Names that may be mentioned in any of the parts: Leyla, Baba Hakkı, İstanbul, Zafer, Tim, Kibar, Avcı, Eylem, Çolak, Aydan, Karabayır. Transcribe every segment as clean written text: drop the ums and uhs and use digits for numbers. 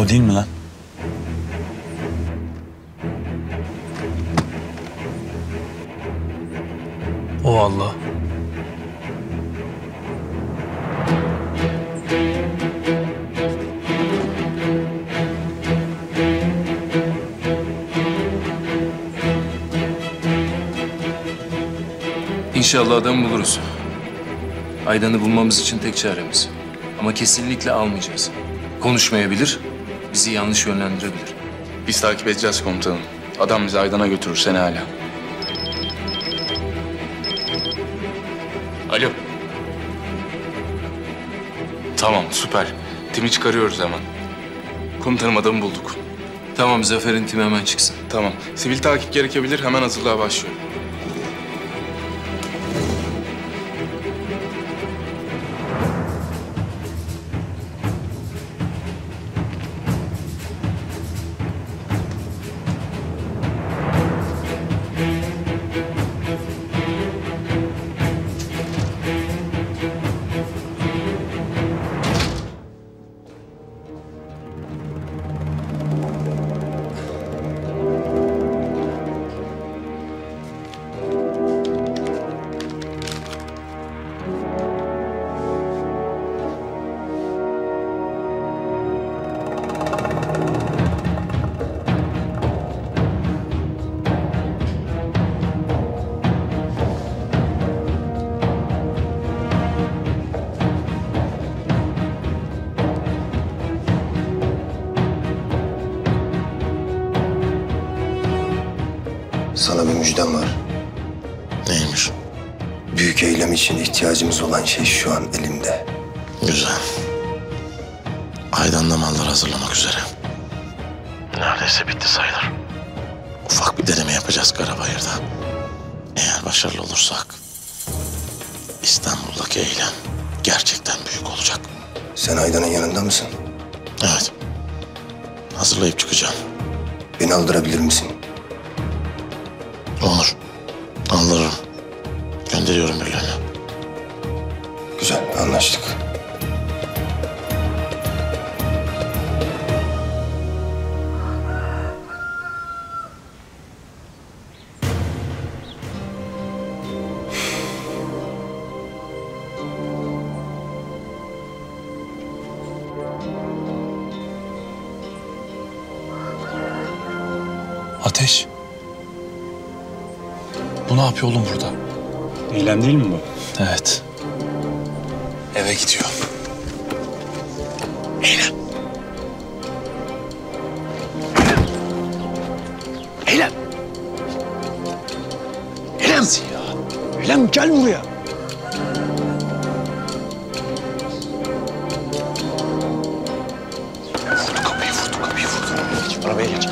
O değil mi lan? O Allah. İnşallah adam buluruz. Aydan'ı bulmamız için tek çaremiz. Ama kesinlikle almayacağız. Konuşmayabilir, bizi yanlış yönlendirebilir. Biz takip edeceğiz komutanım. Adam bizi Aydan'a götürür, seni hala. Alo. Tamam, süper. Timi çıkarıyoruz hemen. Komutanım, adamı bulduk. Tamam, Zafer'in timi hemen çıksın. Tamam. Sivil takip gerekebilir, hemen hazırlığa başlıyorum. Sana bir müjdem var. Neymiş? Büyük eylem için ihtiyacımız olan şey şu an elimde. Güzel. Aydan da malları hazırlamak üzere. Neredeyse bitti sayılır. Ufak bir deneme yapacağız Karabayır'da. Eğer başarılı olursak İstanbul'daki eylem gerçekten büyük olacak. Sen Aydan'ın yanında mısın? Evet. Hazırlayıp çıkacağım. Beni aldırabilir misin? Olur. Anlarım. Gönderiyorum birilerini. Güzel, anlaştık. Ateş. Bu ne yapıyor oğlum burada? Eylem değil mi bu? Evet. Eve gidiyor. Eylem. Eylem. Eylem. Eylem gel buraya. Vurdu kapıyı, vurdu kapıyı, vurdu. Geç, arabaya geç.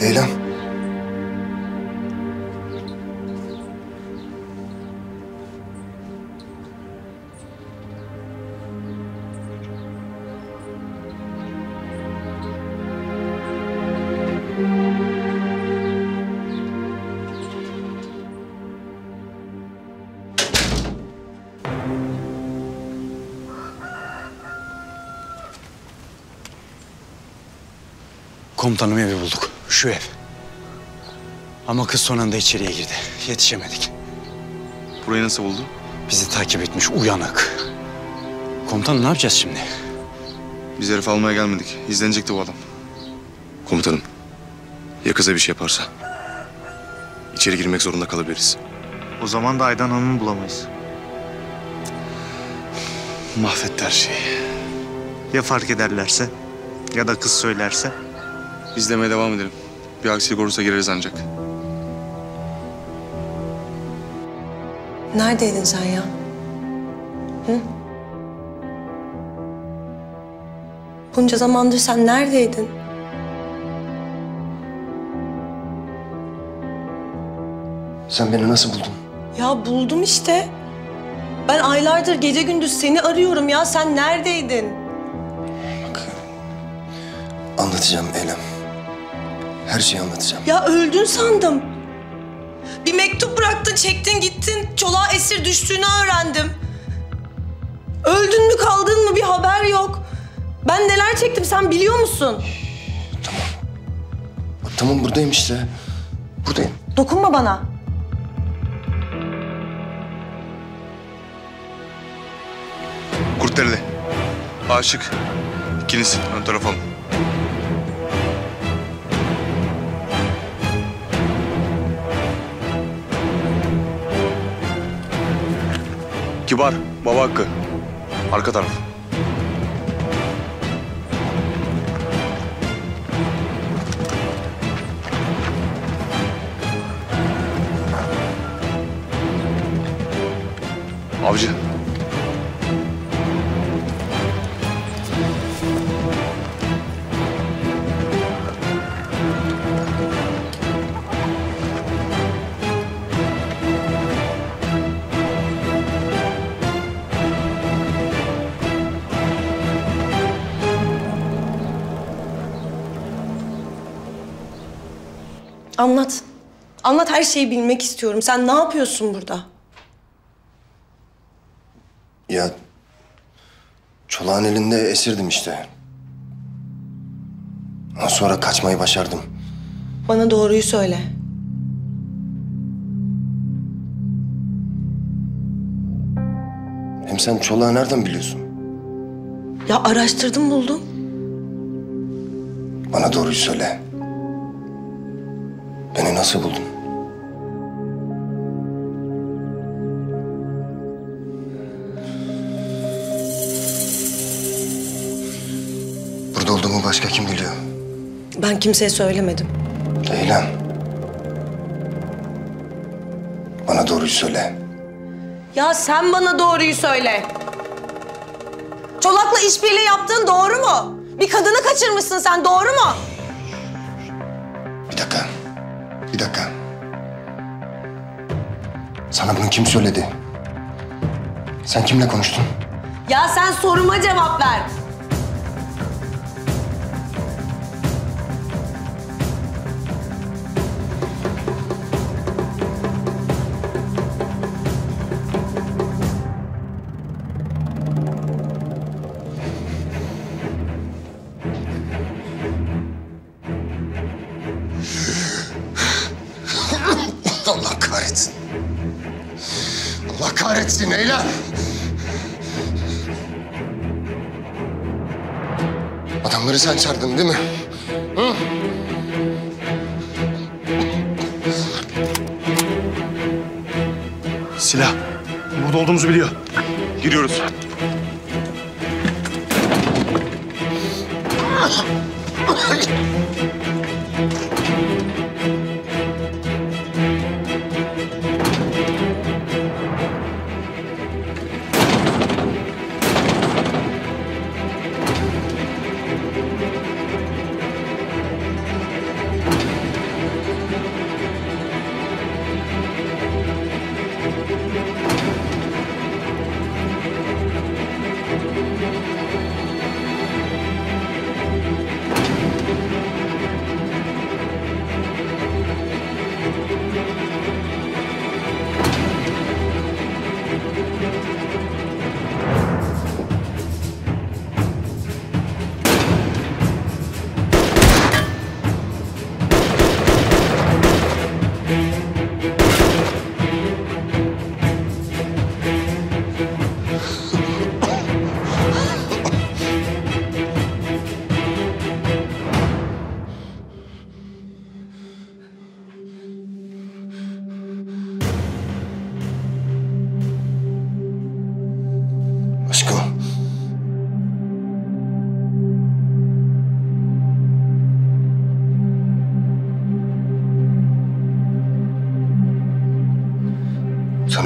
Eylem. Komutanım, evi bulduk. Şu ev. Ama kız son anda içeriye girdi. Yetişemedik. Burayı nasıl buldun? Bizi takip etmiş, uyanık. Komutanım, ne yapacağız şimdi? Biz herif almaya gelmedik. İzlenecekti bu adam. Komutanım, ya kıza bir şey yaparsa? İçeri girmek zorunda kalabiliriz. O zaman da Aydan Hanım'ı bulamayız. Mahvetti her şeyi. Ya fark ederlerse? Ya da kız söylerse? İzlemeye devam edelim. Bir aksilik olursa gireriz ancak. Neredeydin sen ya? Hı? Bunca zamandır sen neredeydin? Sen beni nasıl buldun? Ya buldum işte. Ben aylardır gece gündüz seni arıyorum ya. Sen neredeydin? Bak, anlatacağım Eylem. Her şeyi anlatacağım. Ya öldün sandım. Bir mektup bıraktın, çektin, gittin. Çolak'a esir düştüğünü öğrendim. Öldün mü, kaldın mı bir haber yok. Ben neler çektim sen biliyor musun? Tamam. Bak, tamam buradayım işte. Buradayım. Dokunma bana. Kurtelli. Aşık. İkiniz ön tarafa alın. Kibar, Baba Hakkı. Arka taraf. Avcı. Anlat. Anlat, her şeyi bilmek istiyorum. Sen ne yapıyorsun burada? Ya... Çolak'ın elinde esirdim işte. Ama sonra kaçmayı başardım. Bana doğruyu söyle. Hem sen Çolak'ı nereden biliyorsun? Ya araştırdım, buldum. Bana doğruyu söyle. Beni nasıl buldun? Burada olduğumu başka kim biliyor? Ben kimseye söylemedim. Leyla. Bana doğruyu söyle. Ya sen bana doğruyu söyle. Çolak'la işbirliği yaptığın doğru mu? Bir kadını kaçırmışsın sen, doğru mu? Bir dakika. Bir dakika. Sana bunu kim söyledi? Sen kimle konuştun? Ya sen soruma cevap ver. Allah kahretsin. Allah kahretsin Leyla. Adamları sen çağırdın değil mi? Hı? Silah. Burada olduğumuzu biliyor. Giriyoruz.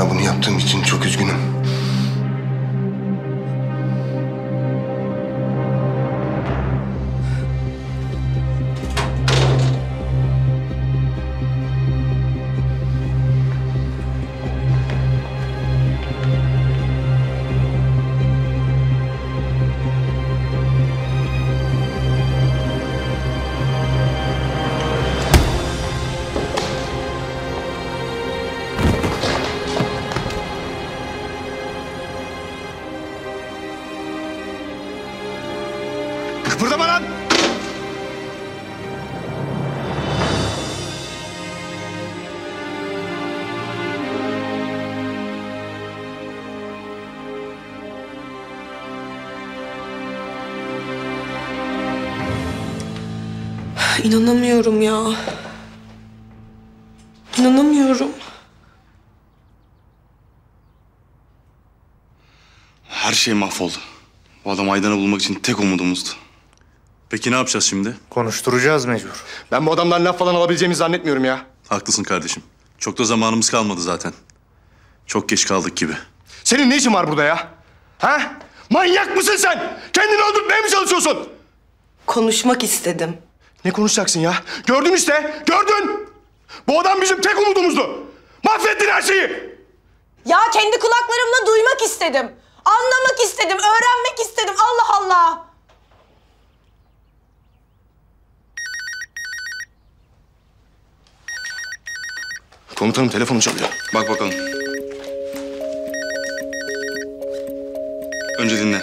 Sana bunu yaptığım için çok üzgünüm. Kıpırdama lan! İnanamıyorum ya. İnanamıyorum. Her şey mahvoldu. Bu adam Aydan'ı bulmak için tek umudumuzdu. Peki ne yapacağız şimdi? Konuşturacağız mecbur. Ben bu adamdan laf falan alabileceğimi zannetmiyorum ya. Haklısın kardeşim. Çok da zamanımız kalmadı zaten. Çok geç kaldık gibi. Senin ne işin var burada ya? Ha? Manyak mısın sen? Kendini öldürtmeye mi çalışıyorsun? Konuşmak istedim. Ne konuşacaksın ya? Gördün işte, gördün. Bu adam bizim tek umudumuzdu. Mahvettin her şeyi. Ya kendi kulaklarımla duymak istedim. Anlamak istedim, öğrenmek istedim. Allah Allah. Komutanım telefonu çalıyor. Bak bakalım. Önce dinle.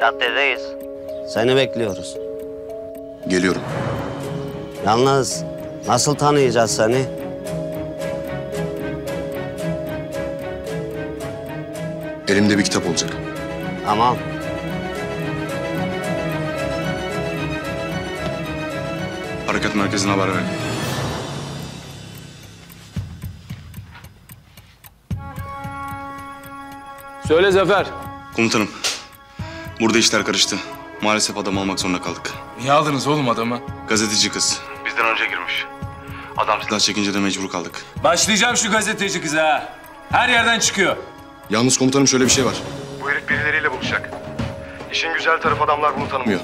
Caddedeyiz. Seni bekliyoruz. Geliyorum. Yalnız nasıl tanıyacağız seni? Elimde bir kitap olacak. Tamam. Harekat merkezine haber ver. Söyle Zafer. Komutanım, burada işler karıştı. Maalesef adam almak zorunda kaldık. Niye aldınız oğlum adamı? Gazeteci kız. Bizden önce girmiş. Adam silah çekince de mecbur kaldık. Başlayacağım şu gazeteci kıza ha. Her yerden çıkıyor. Yalnız komutanım şöyle bir şey var. Bu herif birileriyle buluşacak. İşin güzel tarafı adamlar bunu tanımıyor.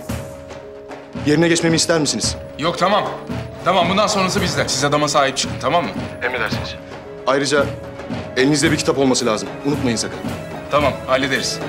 Yerine geçmemi ister misiniz? Yok tamam. Tamam bundan sonrası bizden. Siz adama sahip çıkın tamam mı? Emredersiniz. Ayrıca elinizde bir kitap olması lazım. Unutmayın sakın. Tamam hallederiz.